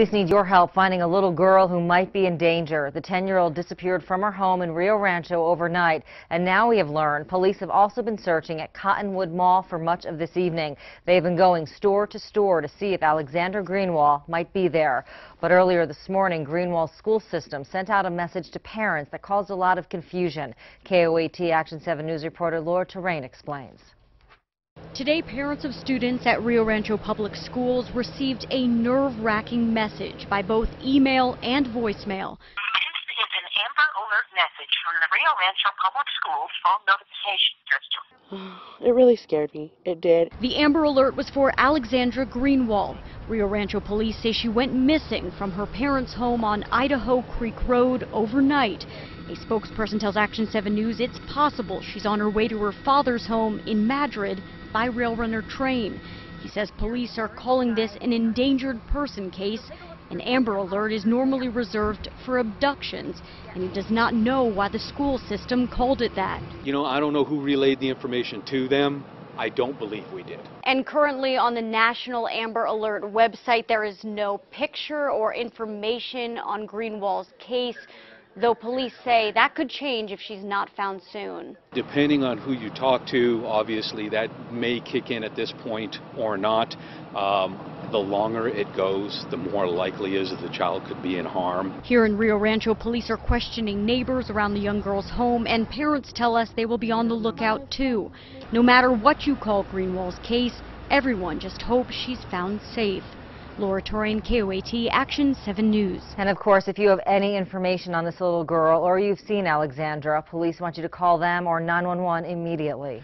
Police need your help finding a little girl who might be in danger. The 10-year-old disappeared from her home in Rio Rancho overnight, and now we have learned police have also been searching at Cottonwood Mall for much of this evening. They've been going store to store to see if Alexandra Greenwald might be there. But earlier this morning, Greenwald's school system sent out a message to parents that caused a lot of confusion. KOAT Action 7 News reporter Laura Terrain explains. Today, parents of students at Rio Rancho Public Schools received a nerve-wracking message by both email and voicemail. This is an Amber Alert message from the Rio Rancho Public Schools phone notification system. It really scared me. It did. The Amber Alert was for Alexandra Greenwald. Rio Rancho police say she went missing from her parents' home on Idaho Creek Road overnight. A spokesperson tells Action 7 News it's possible she's on her way to her father's home in Madrid by Railrunner train. He says police are calling this an endangered person case. An Amber Alert is normally reserved for abductions, and he does not know why the school system called it that. You know, I don't know who relayed the information to them. I don't believe we did. And currently on the National Amber Alert website, there is no picture or information on Greenwald's case, though police say that could change if she's not found soon. Depending on who you talk to, obviously that may kick in at this point or not. The longer it goes, the more likely it is that the child could be in harm. Here in Rio Rancho, police are questioning neighbors around the young girl's home, and parents tell us they will be on the lookout too. No matter what you call Greenwald's case, everyone just hopes she's found safe. Laura Terrain, KOAT, Action 7 News. And of course, if you have any information on this little girl or you've seen Alexandra, police want you to call them or 911 immediately.